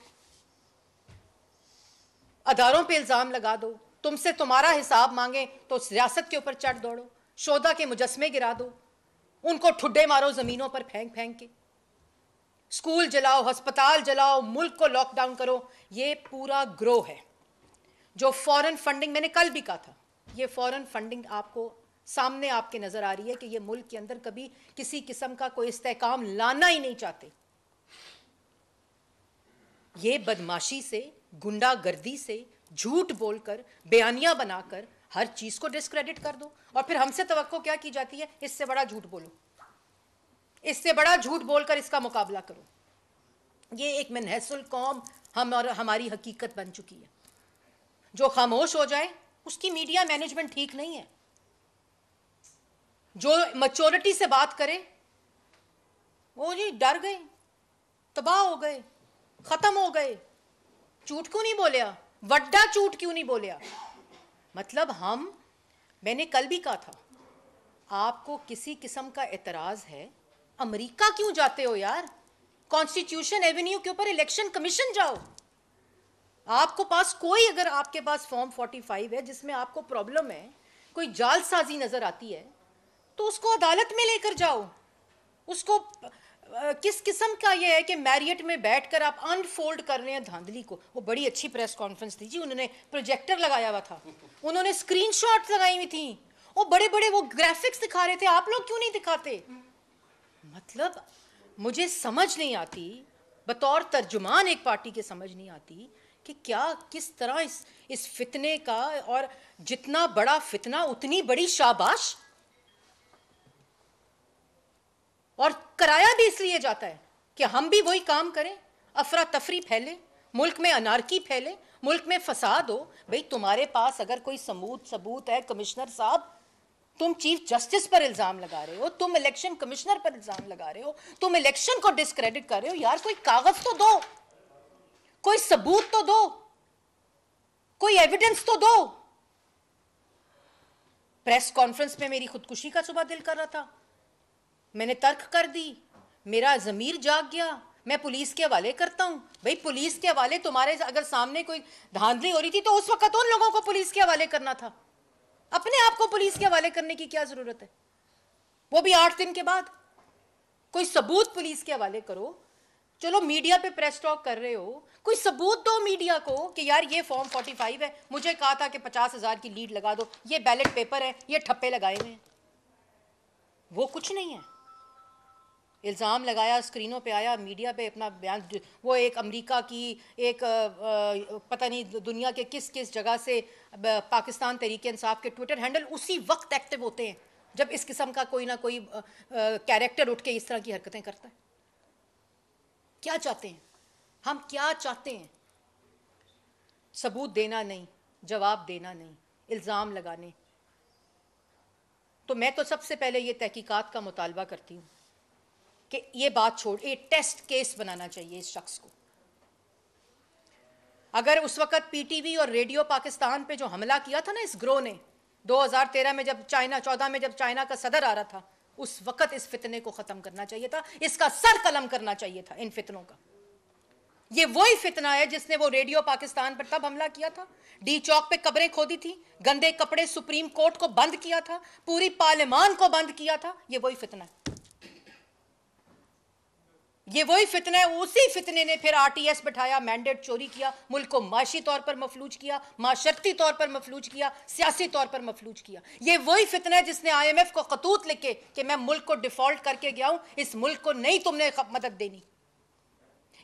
अदारों पर इल्ज़ाम लगा दो, तुमसे तुम्हारा हिसाब मांगे तो रियासत के ऊपर चढ़ दौड़ो, शोधा के मुजस्मे गिरा दो, उनको ठुड्डे मारो जमीनों पर फेंक फेंक के, स्कूल जलाओ, हस्पताल जलाओ, मुल्क को लॉकडाउन करो। ये पूरा ग्रोह है जो फॉरेन फंडिंग, मैंने कल भी कहा था, ये फॉरेन फंडिंग आपको सामने आपके नज़र आ रही है कि ये मुल्क के अंदर कभी किसी किस्म का कोई इस्तेहकाम लाना ही नहीं चाहते। ये बदमाशी से, गुंडागर्दी से, झूठ बोलकर, बयानियाँ बनाकर हर चीज़ को डिस्क्रेडिट कर दो। और फिर हमसे तवक्को क्या की जाती है? इससे बड़ा झूठ बोलो, इससे बड़ा झूठ बोलकर इसका मुकाबला करो। ये एक मनहसल कौम हम और हमारी हकीकत बन चुकी है। जो खामोश हो जाए उसकी मीडिया मैनेजमेंट ठीक नहीं है। जो मैच्योरिटी से बात करे वो जी डर गए, तबाह हो गए, ख़त्म हो गए। झूठ क्यों नहीं बोलिया? वड्डा झूठ क्यों नहीं बोलिया? मतलब हम, मैंने कल भी कहा था, आपको किसी किस्म का एतराज़ है, अमेरिका क्यों जाते हो यार? कॉन्स्टिट्यूशन एवेन्यू के ऊपर इलेक्शन कमीशन जाओ। आपको पास कोई, अगर आपके पास फॉर्म 45 है जिसमें आपको प्रॉब्लम है, कोई जालसाजी नज़र आती है, तो उसको अदालत में लेकर जाओ। उसको किस किस्म का ये है कि मैरियट में बैठकर आप अनफोल्ड कर रहे हैं धांधली को। वो बड़ी अच्छी प्रेस कॉन्फ्रेंस थी जी, उन्होंने प्रोजेक्टर लगाया हुआ था, उन्होंने स्क्रीनशॉट्स लगाई हुई थी, वो बड़े बड़े वो ग्राफिक्स दिखा रहे थे, आप लोग क्यों नहीं दिखाते? मतलब मुझे समझ नहीं आती, बतौर तर्जुमान एक पार्टी के समझ नहीं आती कि क्या, किस तरह इस फितने का, और जितना बड़ा फितना उतनी बड़ी शाबाश। और कराया भी इसलिए जाता है कि हम भी वही काम करें, अफरा तफरी फैले, मुल्क में अनारकी फैले, मुल्क में फसाद हो। भाई तुम्हारे पास अगर कोई सबूत सबूत है, कमिश्नर साहब तुम चीफ जस्टिस पर इल्ज़ाम लगा रहे हो, तुम इलेक्शन कमिश्नर पर इल्ज़ाम लगा रहे हो, तुम इलेक्शन को डिस्क्रेडिट कर रहे हो, यार कोई कागज़ तो दो, कोई सबूत तो दो, कोई एविडेंस तो दो। प्रेस कॉन्फ्रेंस में मेरी खुदकुशी का सुबह दिल कर रहा था, मैंने तर्क कर दी, मेरा ज़मीर जाग गया, मैं पुलिस के हवाले करता हूँ। भाई पुलिस के हवाले, तुम्हारे अगर सामने कोई धांधली हो रही थी तो उस वक्त उन लोगों को पुलिस के हवाले करना था, अपने आप को पुलिस के हवाले करने की क्या ज़रूरत है? वो भी 8 दिन के बाद। कोई सबूत पुलिस के हवाले करो। चलो मीडिया पे प्रेस टॉक कर रहे हो, कोई सबूत दो मीडिया को कि यार ये फॉर्म 45 है, मुझे कहा था कि 50,000 की लीड लगा दो, ये बैलेट पेपर है, ये ठप्पे लगाए हुए हैं। वो कुछ नहीं है। इल्ज़ाम लगाया, स्क्रीनों पे आया, मीडिया पे अपना बयान, वो एक अमेरिका की, एक पता नहीं दुनिया के किस किस जगह से पाकिस्तान तहरीक इंसाफ के ट्विटर हैंडल उसी वक्त एक्टिव होते हैं जब इस किस्म का कोई ना कोई कैरेक्टर उठ के इस तरह की हरकतें करता है। क्या चाहते हैं हम? क्या चाहते हैं? सबूत देना नहीं, जवाब देना नहीं, इल्ज़ाम लगाने। तो मैं तो सबसे पहले ये तहकीकात का मुतालबा करती हूँ कि ये बात छोड़, एक टेस्ट केस बनाना चाहिए इस शख्स को। अगर उस वक़्त पीटीवी और रेडियो पाकिस्तान पे जो हमला किया था ना इस ग्रोह ने 2013 में, जब चाइना 14 में जब चाइना का सदर आ रहा था, उस वक़्त इस फितने को ख़त्म करना चाहिए था, इसका सर कलम करना चाहिए था, इन फितनों का। ये वही फितना है जिसने वो रेडियो पाकिस्तान पर तब हमला किया था, डी चौक पे कब्रें खोदी थी, गंदे कपड़े, सुप्रीम कोर्ट को बंद किया था, पूरी पार्लियामान को बंद किया था। ये वही फितना है, ये वही फितना है। उसी फितने ने फिर आरटीएस बैठाया, मैंडेट चोरी किया, मुल्क को माशी तौर पर मफलूज किया, माशरती तौर पर मफलूज किया, सियासी तौर पर मफलूज किया। ये वही फितना है जिसने आईएमएफ को खतूत लिखे कि मैं मुल्क को डिफॉल्ट करके गया हूँ, इस मुल्क को नहीं तुमने मदद देनी।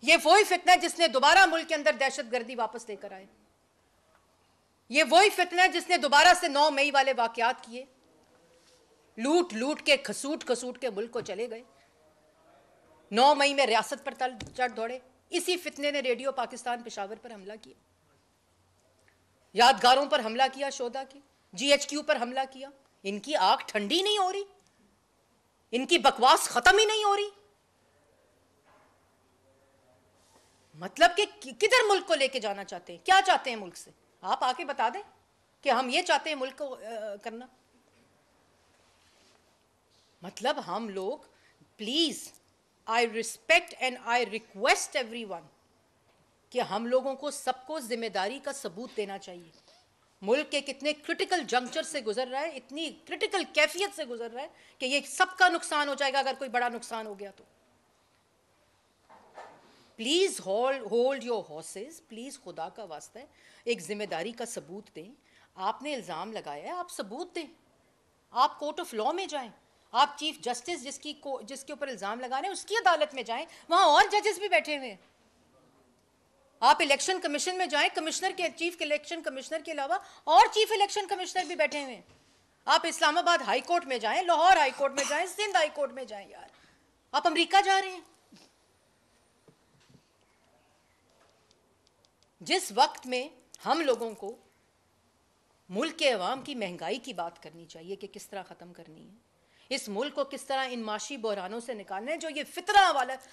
ये वही फितना है जिसने दोबारा मुल्क के अंदर दहशत गर्दी वापस लेकर आए। ये वही फितना है जिसने दोबारा से 9 मई वाले वाक़यात किए, लूट लूट के, खसूट खसूट के मुल्क को चले गए। 9 मई में रियासत पर तल चढ़ दौड़े। इसी फितने ने रेडियो पाकिस्तान पेशावर पर हमला किया, यादगारों पर हमला किया, शोधा की, GHQ पर हमला किया। इनकी आग ठंडी नहीं हो रही, इनकी बकवास खत्म ही नहीं हो रही। मतलब कि किधर मुल्क को लेके जाना चाहते हैं? क्या चाहते हैं मुल्क से? आप आके बता दें कि हम ये चाहते हैं मुल्क को करना। मतलब हम लोग, please, I respect and I request everyone कि हम लोगों को सबको जिम्मेदारी का सबूत देना चाहिए। मुल्क के कितने क्रिटिकल जंक्चर से गुजर रहा है, इतनी क्रिटिकल कैफियत से गुजर रहा है कि ये सबका नुकसान हो जाएगा अगर कोई बड़ा नुकसान हो गया तो। Please hold your horses, please खुदा का वास्ता है एक जिम्मेदारी का सबूत दें। आपने इल्ज़ाम लगाया है, आप सबूत दें, आप कोर्ट ऑफ लॉ में जाएं, आप चीफ जस्टिस जिसके ऊपर इल्ज़ाम लगा रहे हैं उसकी अदालत में जाएं, वहाँ और जजेस भी बैठे हुए हैं। आप इलेक्शन कमीशन में जाएं, कमिश्नर के चीफ इलेक्शन कमिश्नर के अलावा और चीफ इलेक्शन कमिश्नर भी बैठे हुए हैं। आप इस्लामाबाद हाई कोर्ट में जाएं, लाहौर हाई कोर्ट में जाएं, सिंध हाई कोर्ट में जाएं। यार आप अमरीका जा रहे हैं। जिस वक्त में हम लोगों को मुल्क के अवाम की महंगाई की बात करनी चाहिए कि किस तरह ख़त्म करनी है, इस मुल्क को किस तरह इन माशी बहरानों से निकालना है जो ये फितरा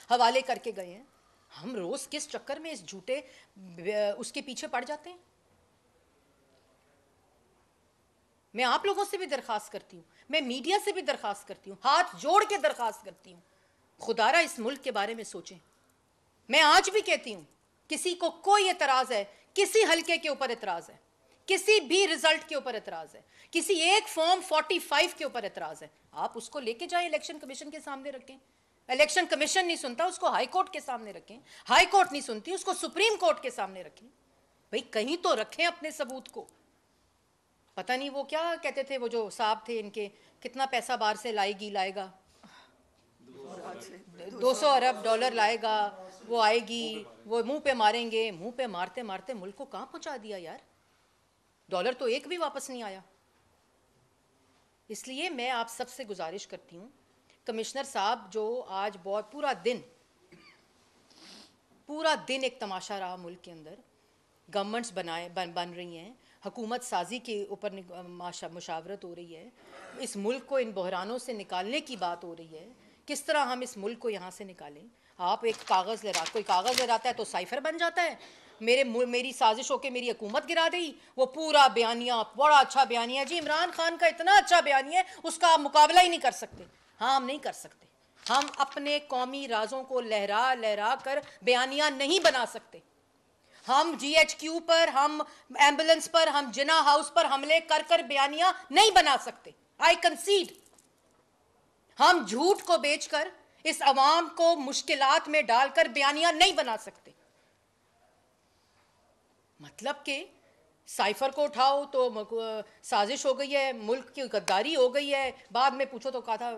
हवाले करके गए हैं, हम रोज़ किस चक्कर में इस झूठे उसके पीछे पड़ जाते हैं। मैं आप लोगों से भी दरख्वास्त करती हूँ, मैं मीडिया से भी दरख्वास्त करती हूँ, हाथ जोड़ के दरख्वास्त करती हूँ, खुदारा इस मुल्क के बारे में सोचें। मैं आज भी कहती हूँ, किसी को कोई एतराज़ है, किसी हलके के ऊपर एतराज़ है, किसी भी रिजल्ट के ऊपर एतराज़ है, किसी एक फॉर्म 45 के ऊपर एतराज़ है, आप उसको लेके जाएं, इलेक्शन कमीशन के सामने रखें। इलेक्शन कमीशन नहीं सुनता, उसको हाई कोर्ट के सामने रखें। हाई कोर्ट नहीं सुनती, उसको सुप्रीम कोर्ट के सामने रखें। भाई कहीं तो रखें अपने सबूत को। पता नहीं वो क्या कहते थे, वो जो साहब थे इनके, कितना पैसा बाहर से लाएगा, 200 अरब डॉलर लाएगा, वो आएगी, वो मुंह पे मारेंगे। मुंह पे मारते मारते मुल्क को कहाँ पहुँचा दिया यार, डॉलर तो एक भी वापस नहीं आया। इसलिए मैं आप सबसे गुजारिश करती हूँ, कमिश्नर साहब जो आज बहुत पूरा दिन एक तमाशा रहा मुल्क के अंदर, गवर्नमेंट्स बन रही हैं, हुकूमत साजी के ऊपर मुशावरत हो रही है, इस मुल्क को इन बहरानों से निकालने की बात हो रही है, किस तरह हम इस मुल्क को यहाँ से निकालें। आप एक कागज़ ले रहा, कोई कागज़ ले जाता है तो साइफर बन जाता है, मेरी साजिश होकर मेरी हुकूमत गिरा दी। वो पूरा बयानिया, बड़ा अच्छा बयानिया जी, इमरान खान का इतना अच्छा बयानिया है, उसका आप मुकाबला ही नहीं कर सकते। हाँ, हम नहीं कर सकते, हम अपने कौमी राजों को लहरा लहरा कर बयानिया नहीं बना सकते। हम GHQ पर, हम एम्बुलेंस पर, हम जिना हाउस पर हमले कर कर बयानिया नहीं बना सकते। आई कंसीड, हम झूठ को बेचकर इस अवाम को मुश्किलात में डालकर बयानिया नहीं बना सकते। मतलब कि साइफर को उठाओ तो साजिश हो गई है, मुल्क की गद्दारी हो गई है, बाद में पूछो तो कहा था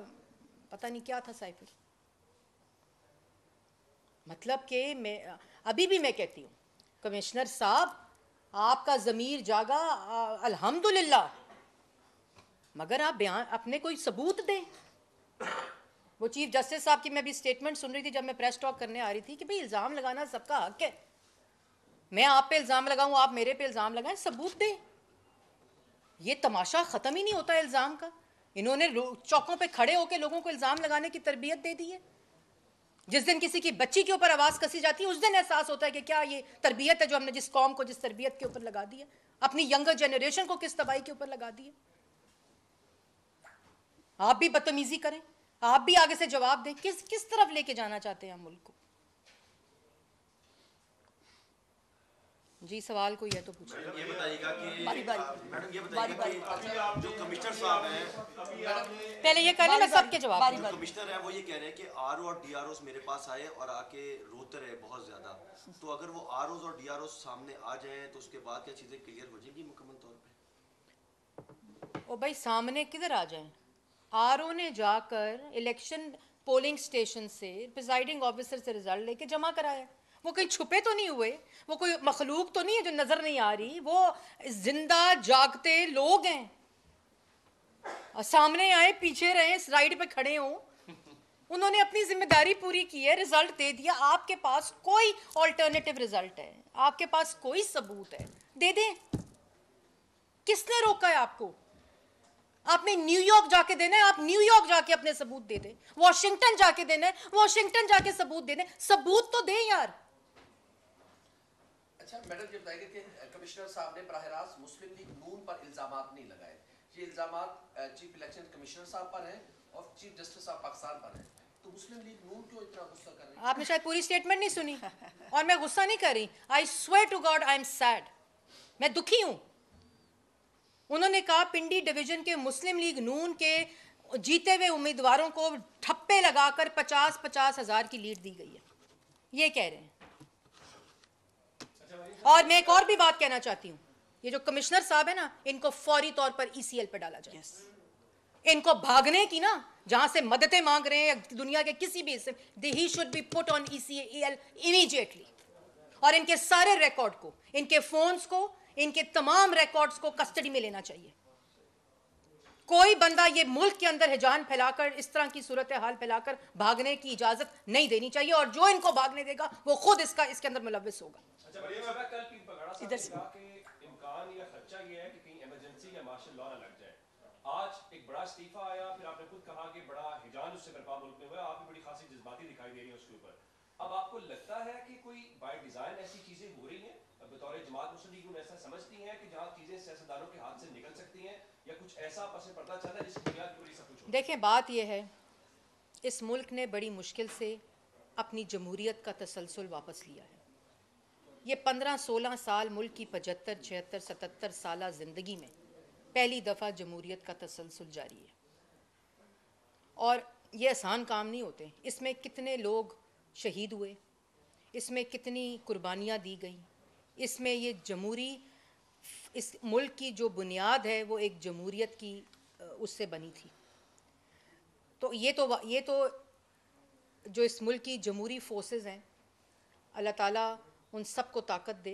पता नहीं क्या था साइफर। मतलब कि मैं अभी भी मैं कहती हूँ, कमिश्नर साहब आपका ज़मीर जागा, अल्हम्दुलिल्लाह, मगर आप बयान अपने कोई सबूत दें। वो चीफ जस्टिस साहब की मैं भी स्टेटमेंट सुन रही थी जब मैं प्रेस टॉक करने आ रही थी कि भाई इल्ज़ाम लगाना सबका हक है, मैं आप पे इल्ज़ाम लगाऊं, आप मेरे पे इल्ज़ाम लगाएं, सबूत दें। ये तमाशा ख़त्म ही नहीं होता इल्ज़ाम का। इन्होंने चौकों पे खड़े होकर लोगों को इल्ज़ाम लगाने की तरबियत दे दी है। जिस दिन किसी की बच्ची के ऊपर आवाज़ कसी जाती है उस दिन एहसास होता है कि क्या ये तरबियत है जो हमने जिस कौम को जिस तरबियत के ऊपर लगा दी है, अपनी यंगर जनरेशन को किस तबाही के ऊपर लगा दी है। आप भी बदतमीज़ी करें, आप भी आगे से जवाब दें, किस तरफ लेके जाना चाहते हैं हम मुल्क को। जी सवाल कोई है तो पूछिए। पहले ये करें, मैं सबके जवाब दूं। जो कमिश्नर है वो ये कह रहे हैं कि आरओ और DRO मेरे पास आए और आके रोते रहे बहुत ज्यादा, तो अगर वो आरओ और DRO सामने आ जाए तो उसके बाद क्या चीजें क्लियर हो जाएंगी मुकम्मल तौर पे। ओ भाई सामने किधर आ जाए, RO ने जाकर इलेक्शन पोलिंग स्टेशन से प्रिजाइडिंग ऑफिसर से रिजल्ट लेके जमा कराया। वो कहीं छुपे तो नहीं हुए, वो कोई मखलूक तो नहीं है जो नज़र नहीं आ रही, वो जिंदा जागते लोग हैं। और सामने आए, पीछे रहे, स्लाइड पे खड़े हों, उन्होंने अपनी जिम्मेदारी पूरी की है, रिजल्ट दे दिया। आपके पास कोई ऑल्टरनेटिव रिजल्ट है, आपके पास कोई सबूत है, दे दें। किसने रोका है आपको? आपने न्यूयॉर्क जाके देना है, आप न्यूयॉर्क जाके अपने सबूत दे दें, वॉशिंगटन जाके देना है, वॉशिंगटन जाके सबूत दे दें, सबूत तो दें यार। अच्छा मैडम जी बताइए कि कमिश्नर साहब ने बराहरास्त मुस्लिम लीग नून पर इल्जामात नहीं लगाए, ये इल्जामात चीफ इलेक्शन कमिश्नर साहब पर हैं और चीफ जस्टिस साहब पाकिस्तान पर हैं, तो मुस्लिम लीग नून क्यों इतना गुस्सा कर रही है? आपने शायद पूरी स्टेटमेंट नहीं सुनी और मैं गुस्सा नहीं कर रही। I swear to God I am sad, मैं दुखी हूँ, उन्होंने कहा पिंडी डिवीजन के मुस्लिम लीग नून के जीते हुए उम्मीदवारों को ठप्पे लगाकर 50-50 हज़ार की लीड दी गई है, ये कह रहे हैं। और मैं एक और भी बात कहना चाहती हूँ, ये जो कमिश्नर साहब है ना, इनको फौरी तौर पर ECL पे डाला जाए। इनको भागने की ना, जहां से मददें मांग रहे हैं दुनिया के किसी भी हिस्से, he should be put on ECL immediately. और इनके सारे रिकॉर्ड को, इनके फोन्स को, इनके तमाम रिकॉर्ड्स को कस्टडी में लेना चाहिए। कोई बंदा ये मुल्क के अंदर हिजान फैलाकर, इस तरह की सूरत हाल फैलाकर भागने की इजाजत नहीं देनी चाहिए, और जो इनको भागने देगा वो खुद इसके अंदर मुलविस होगा। आज एक बड़ा इस्तीफा आया, फिर आपने खुद कहा कि बड़ा हिजान उससे बर्बाद होते हुए, आप भी बड़ी खासी जज्बाती दिखाई दे रही है उसके ऊपर। अब आपको लगता है कि कोई बाय डिजाइन ऐसी चीजें हो रही हैं, अब बतौर जमात मुस्लिम लीग ऐसा समझती हैं कि जहां चीजें सियासतदानों के हाथ से निकल सकती हैं, या कुछ ऐसा पसे पड़ता चला जिसकी बुनियाद पर ये सब कुछ हो? देखें, बात यह है, इस मुल्क ने बड़ी मुश्किल से अपनी जमहूरियत का तसलसल वापस लिया है। ये 15-16 साल मुल्क की 75-76-77 साल जिंदगी में पहली दफ़ा जमहूरियत का तसलसल जारी है, और ये आसान काम नहीं होते। इसमें कितने लोग शहीद हुए, इसमें कितनी कुर्बानियाँ दी गई, इसमें ये जमहूरी, इस मुल्क की जो बुनियाद है वो एक जमहूरियत की उससे बनी थी। तो ये तो जो इस मुल्क की जमहूरी फोर्सेस हैं, अल्लाह ताला उन सब को ताकत दे।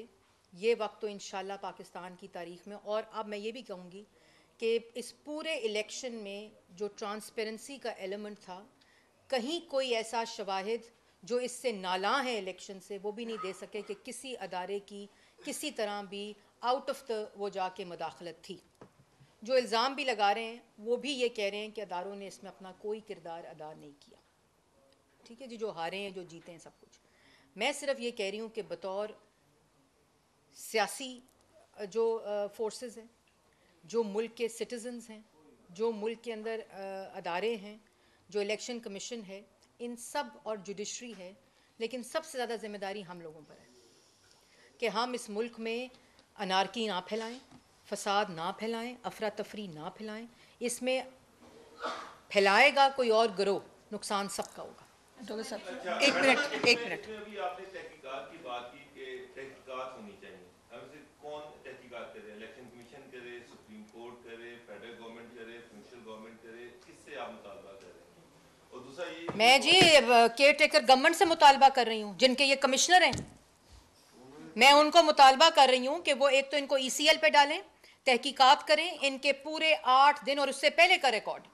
ये वक्त तो इंशाल्लाह पाकिस्तान की तारीख में। और अब मैं ये भी कहूँगी कि इस पूरे इलेक्शन में जो ट्रांसपेरेंसी का एलिमेंट था, कहीं कोई ऐसा शवाहिद जो इससे नाला है इलेक्शन से, वो भी नहीं दे सके कि किसी अदारे की किसी तरह भी आउट ऑफ द वो जाके मदाखलत थी। जो इल्ज़ाम भी लगा रहे हैं वो भी ये कह रहे हैं कि अदारों ने इसमें अपना कोई किरदार अदा नहीं किया। ठीक है जी, जो हारे हैं, जो जीते हैं, सब कुछ। मैं सिर्फ ये कह रही हूँ कि बतौर सियासी जो फोर्सेस हैं, जो मुल्क के सिटीजन्स हैं, जो मुल्क के अंदर अदारे हैं, जो इलेक्शन कमीशन है, इन सब और जुडिशरी है, लेकिन सबसे ज़्यादा जिम्मेदारी हम लोगों पर है कि हम इस मुल्क में अनारकी ना फैलाएं, फसाद ना फैलाएं, अफरा तफरी ना फैलाएं। इसमें फैलाएगा कोई और गिरोह, नुकसान सबका होगा। डॉक्टर साहब एक मिनट अभी आपने तहकीकात की बात की कि तहकीकात होनी चाहिए। अब इसे कौन तहकीकात करे? इलेक्शन कमीशन करे, सुप्रीम कोर्ट करे, फेडरल गवर्नमेंट करे, प्रोविंशियल गवर्नमेंट करे, किससे आप मुतालबा कर रहे हैं? और दूसरा ये मैं जी केयर टेकर गवर्नमेंट से मुतालबा कर रही हूँ, जिनके ये कमिश्नर हैं, मैं उनको मुतालबा कर रही हूँ कि वो एक तो इनको ECL पे डालें, तहकीकात करें, इनके पूरे 8 दिन और उससे पहले का रिकॉर्ड,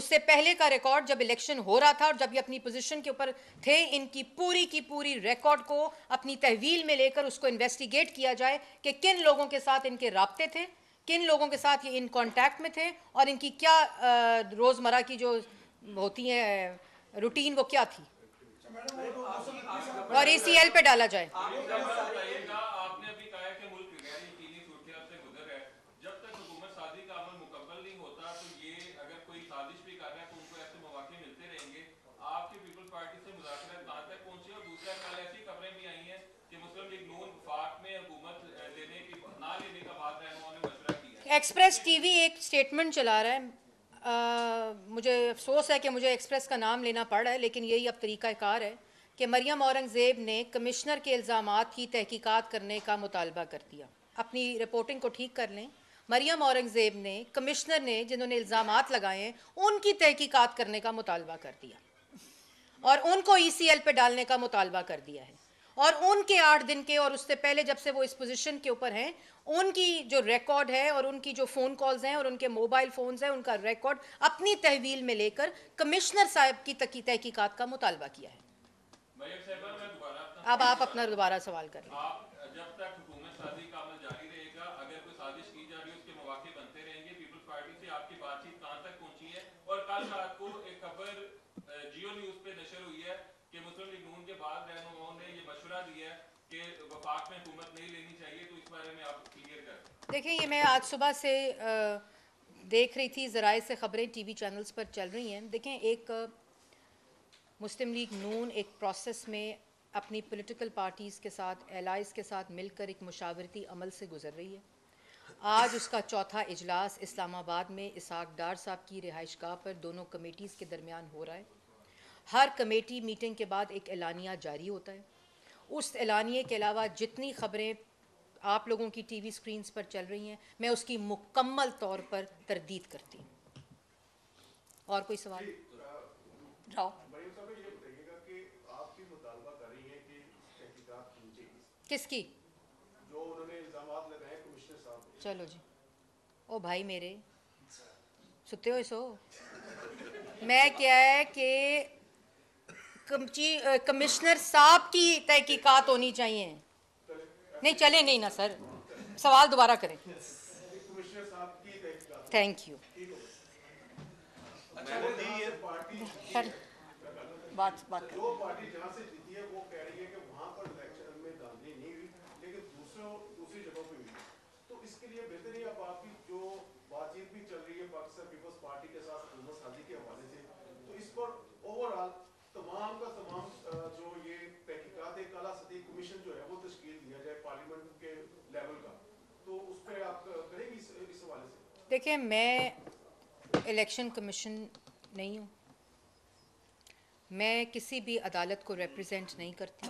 उससे पहले का रिकॉर्ड, जब इलेक्शन हो रहा था और जब ये अपनी पोजीशन के ऊपर थे, इनकी पूरी की पूरी रिकॉर्ड को अपनी तहवील में लेकर उसको इन्वेस्टिगेट किया जाए कि किन लोगों के साथ इनके राब्ते थे, किन लोगों के साथ ये इन कांटेक्ट में थे, और इनकी क्या रोज़मर्रा की जो होती है रूटीन वो क्या थी, और ECL पे डाला जाए। एक्सप्रेस TV एक स्टेटमेंट चला रहा है, मुझे अफसोस है कि मुझे एक्सप्रेस का नाम लेना पड़ रहा है, लेकिन यही अब तरीक़ाकार है कि मरियम औरंगज़ेब ने कमिश्नर के इल्ज़ामात की तहकीकात करने का मुतालबा कर दिया। अपनी रिपोर्टिंग को ठीक कर लें। मरियम औरंगज़ेब ने, कमिश्नर ने जिन्होंने इल्ज़ामात लगाए हैं, उनकी तहकीकात करने का मुतालबा कर दिया और उनको ECL पे डालने का मुतालबा कर दिया है। और उनके 8 दिन के और उससे पहले जब से वो इस पोजीशन के ऊपर हैं, उनकी जो रिकॉर्ड है और उनकी जो फ़ोन कॉल्स हैं और उनके मोबाइल फ़ोन्स हैं, उनका रिकॉर्ड अपनी तहवील में लेकर कमिश्नर साहब की तहकीकात का मुतालबा किया है। अब आप अपना दोबारा सवाल करें। देखिए, ये मैं आज सुबह से देख रही थी, ज़राए से ख़बरें TV चैनल्स पर चल रही हैं। देखें, एक मुस्लिम लीग नून एक प्रोसेस में अपनी पॉलिटिकल पार्टीज़ के साथ, एलाइज़ के साथ मिलकर एक मुशावरती अमल से गुज़र रही है। आज उसका चौथा इजलास इस्लामाबाद में इसाक डार साहब की रिहाइशगाह पर दोनों कमेटीज़ के दरमियान हो रहा है। हर कमेटी मीटिंग के बाद एक एलानिया जारी होता है। उस एलानिए के अलावा जितनी खबरें आप लोगों की टीवी स्क्रीन्स पर चल रही हैं, मैं उसकी मुकम्मल तौर पर तरदीद करती हूँ। और कोई सवाल? किसकी? जो उन्होंने इल्जामात लगाए कमिश्नर साहब। चलो जी, ओ भाई मेरे सुते हो सो। मैं क्या है कि कमिश्नर साहब की तहकीकात होनी चाहिए। नहीं चले नहीं ना सर, सवाल दोबारा करें। कमिश्नर साहब की तहकीकात। Thank you. सर बात करो। पार्टी जहां से जीती है वो कह रही है कि वहां पर इलेक्शन में दाखिल नहीं हुई, लेकिन दूसरी जगह पे हुई। तो इसके लिए बेहतर है अब आपकी जो बातचीत भी चल रही है पाकिस्तान पीपल्स पार्टी के साथ हुकूमत साजी के हवाले से, तो इस पर ओवरऑल तमाम का तमाम जो ये तहकीकात काला सदी कमीशन जो है वो तश्कील दिया जाए पार्लियामेंट के लेवल का, तो उस पर आप करेंगे इस हवाले से? देखिए, मैं इलेक्शन कमीशन नहीं हूँ, मैं किसी भी अदालत को रिप्रेजेंट नहीं करती।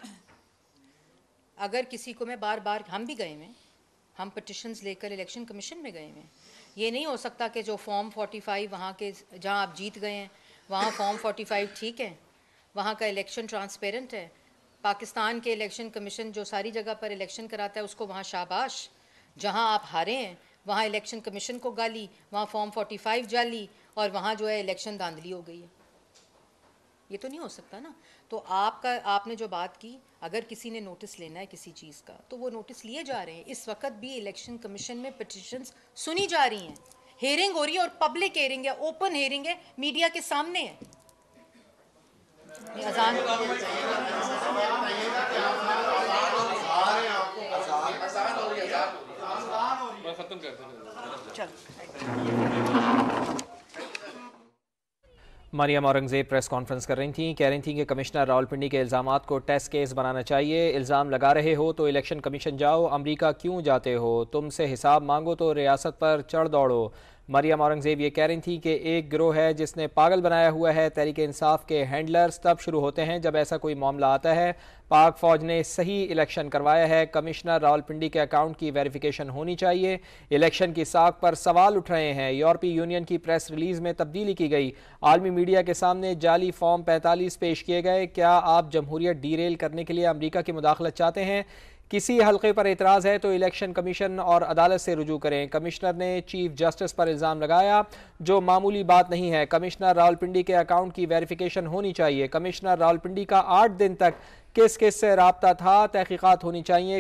अगर किसी को मैं बार बार, हम भी गए हैं, हम पटिशन्स लेकर इलेक्शन कमीशन में गए हैं। ये नहीं हो सकता कि जो फॉर्म 45 वहाँ के जहाँ आप जीत गए हैं वहाँ फॉर्म 45 ठीक है, वहाँ का इलेक्शन ट्रांसपेरेंट है। पाकिस्तान के इलेक्शन कमीशन जो सारी जगह पर इलेक्शन कराता है उसको वहाँ शाबाश, जहाँ आप हारे हैं वहाँ इलेक्शन कमीशन को गाली, वहाँ फॉर्म 45 जाली और वहाँ जो है इलेक्शन धांधली हो गई है। ये तो नहीं हो सकता ना। तो आपने जो बात की, अगर किसी ने नोटिस लेना है किसी चीज़ का तो वो नोटिस लिए जा रहे हैं। इस वक्त भी इलेक्शन कमीशन में पिटिशन्स सुनी जा रही हैं, हेयरिंग हो रही है और पब्लिक हेयरिंग है, ओपन हेयरिंग है, मीडिया के सामने है। मरियम औरंगज़ेब प्रेस कॉन्फ्रेंस कर रही थी, कह रही थी कि कमिश्नर रावलपिंडी के इल्ज़ाम को टेस्ट केस बनाना चाहिए। इल्ज़ाम लगा रहे हो तो इलेक्शन कमीशन जाओ, अमरीका क्यों जाते हो, तुमसे हिसाब मांगो तो रियासत पर चढ़ दौड़ो। मरियम औरंगज़ेब ये कह रही थी कि एक गिरोह है जिसने पागल बनाया हुआ है, तहरीक इंसाफ के हैंडलर्स तब शुरू होते हैं जब ऐसा कोई मामला आता है। पाक फौज ने सही इलेक्शन करवाया है, कमिश्नर रावलपिंडी के अकाउंट की वेरिफिकेशन होनी चाहिए। इलेक्शन की साख पर सवाल उठ रहे हैं, यूरोपीय यूनियन की प्रेस रिलीज में तब्दीली की गई, आलमी मीडिया के सामने जाली फॉर्म 45 पेश किए गए। क्या आप जमहूरियत डीरेल करने के लिए अमरीका की मुदाखलत चाहते हैं? किसी हलक़े पर एतराज़ है तो इलेक्शन कमीशन और अदालत से रुजू करें। कमिश्नर ने चीफ जस्टिस पर इल्ज़ाम लगाया जो मामूली बात नहीं है। कमिश्नर रावलपिंडी के अकाउंट की वेरिफिकेशन होनी चाहिए। कमिश्नर रावलपिंडी का 8 दिन तक किस किस से रबता था, तहकीक़ात होनी चाहिए।